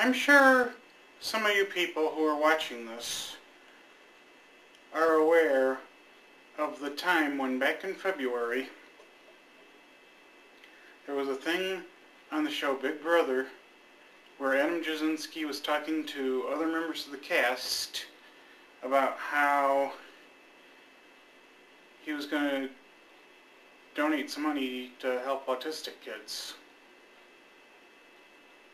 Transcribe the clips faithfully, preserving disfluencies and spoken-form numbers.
I'm sure some of you people who are watching this are aware of the time when back in February there was a thing on the show Big Brother where Adam Jasinski was talking to other members of the cast about how he was going to donate some money to help autistic kids,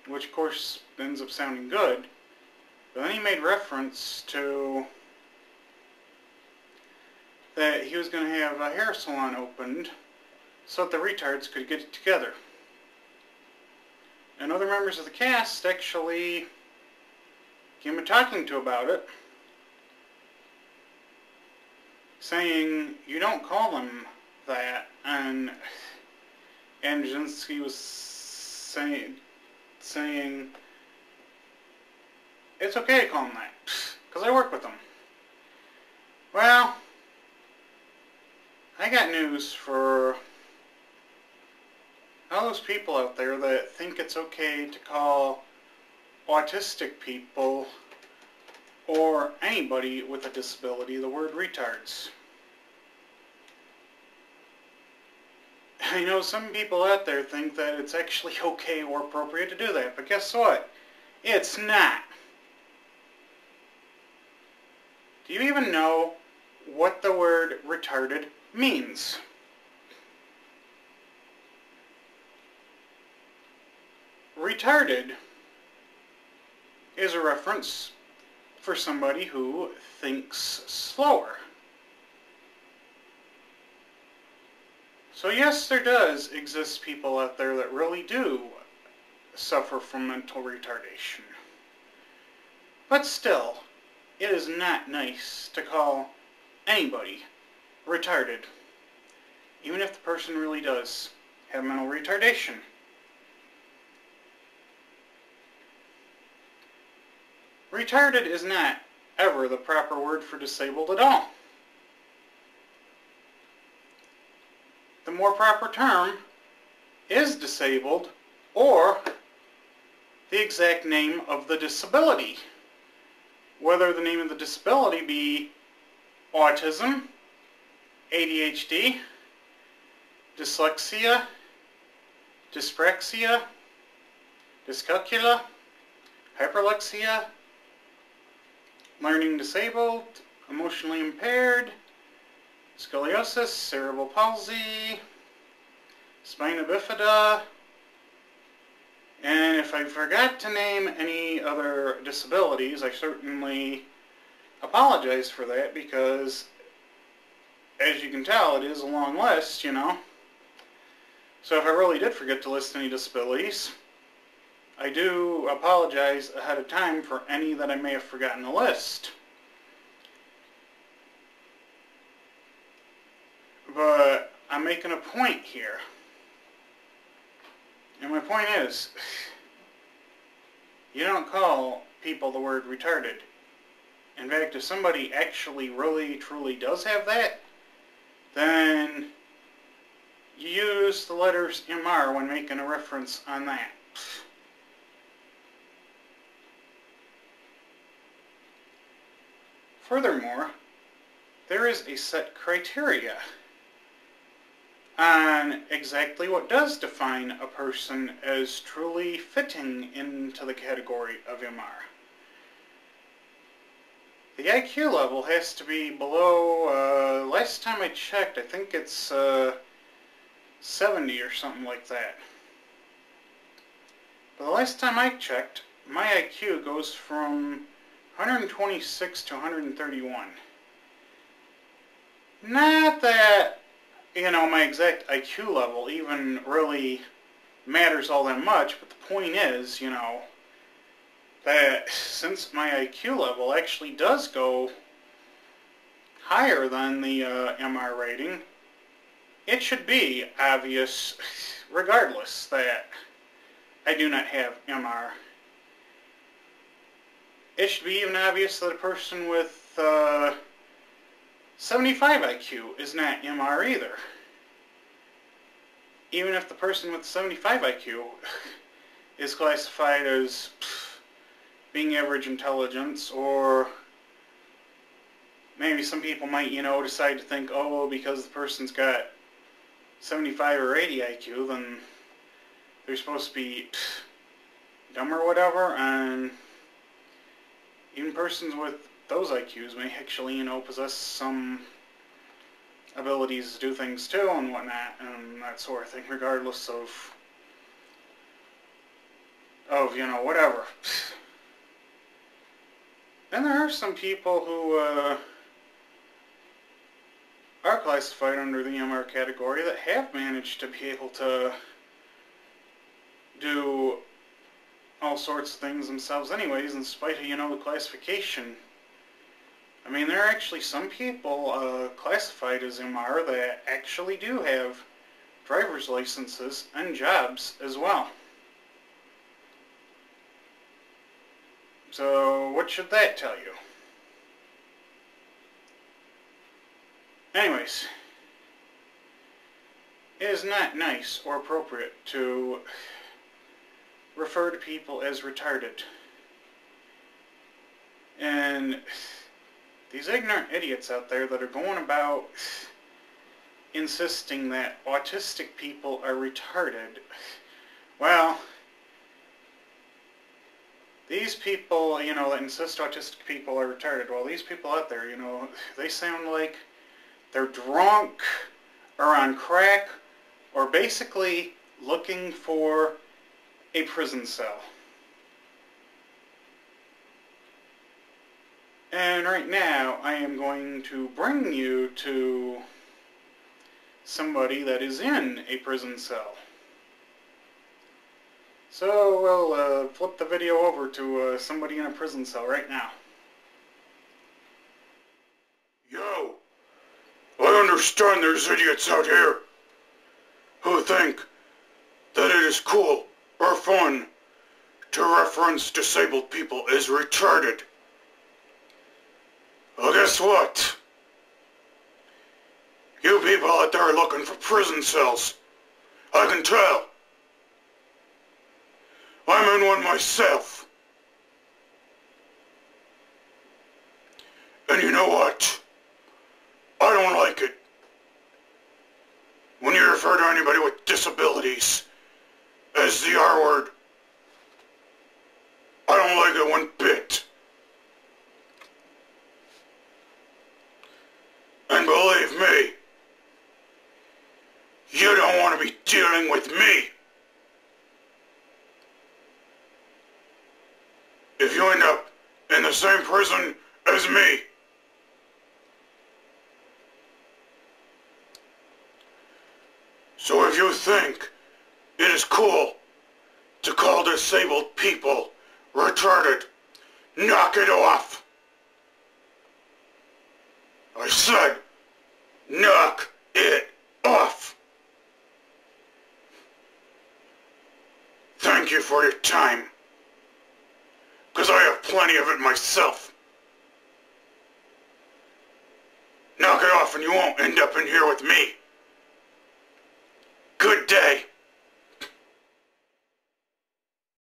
which of course ends up sounding good, but then he made reference to that he was going to have a hair salon opened so that the retards could get it together. And other members of the cast actually came and talking to about it, saying, you don't call them that. And Jasinski was say, saying, it's okay to call them that, because I work with them. Well, I got news for all those people out there that think it's okay to call autistic people or anybody with a disability the word retards. I know some people out there think that it's actually okay or appropriate to do that, but guess what? It's not. Do you even know what the word retarded means? Retarded is a reference for somebody who thinks slower. So yes, there does exist people out there that really do suffer from mental retardation. But still, it is not nice to call anybody retarded, even if the person really does have mental retardation. Retarded is not ever the proper word for disabled at all. The more proper term is disabled, or the exact name of the disability, whether the name of the disability be autism, A D H D, dyslexia, dyspraxia, dyscalculia, hyperlexia, learning disabled, emotionally impaired, scoliosis, cerebral palsy, spina bifida, and if I forgot to name any other disabilities, I certainly apologize for that, because as you can tell, it is a long list, you know. So if I really did forget to list any disabilities, I do apologize ahead of time for any that I may have forgotten to list. But I'm making a point here. And my point is, you don't call people the word retarded. In fact, if somebody actually really truly does have that, then you use the letters M R when making a reference on that. Furthermore, there is a set criteria on exactly what does define a person as truly fitting into the category of M R. The I Q level has to be below, uh, last time I checked, I think it's uh, seventy or something like that. But the last time I checked, my I Q goes from one hundred twenty-six to one hundred thirty-one. Not that, you know, my exact I Q level even really matters all that much, but the point is, you know, that since my I Q level actually does go higher than the uh, M R rating, it should be obvious, regardless, that I do not have M R. It should be even obvious that a person with uh, seventy-five I Q is not M R either. Even if the person with seventy-five I Q is classified as pff, being average intelligence, or maybe some people might, you know, decide to think, oh, well, because the person's got seventy-five or eighty I Q, then they're supposed to be dumb or whatever, and even persons with those I Qs may actually, you know, possess some abilities to do things too and whatnot, and that sort of thing, regardless of, of, you know, whatever. And there are some people who uh, are classified under the M R category that have managed to be able to do all sorts of things themselves anyways, in spite of, you know, the classification. I mean, there are actually some people uh, classified as M R that actually do have driver's licenses and jobs as well. So, what should that tell you? Anyways, it is not nice or appropriate to refer to people as retarded. And these ignorant idiots out there that are going about insisting that autistic people are retarded, well, these people, you know, that insist autistic people are retarded, well, these people out there, you know, they sound like they're drunk or on crack or basically looking for a prison cell. And right now, I am going to bring you to somebody that is in a prison cell. So we'll uh, flip the video over to uh, somebody in a prison cell right now. Yo, I understand there's idiots out here who think that it is cool or fun to reference disabled people as retarded. Well, guess what? You people out there are looking for prison cells. I can tell. I'm in one myself. And you know what? I don't like it when you refer to anybody with disabilities as the R word. I don't like it one bit. And believe me, you don't want to be dealing with me. If you end up in the same prison as me. So if you think it is cool to call disabled people retarded, knock it off. I said, knock it off. Thank you for your time. Because I have plenty of it myself. Knock it off and you won't end up in here with me. Good day.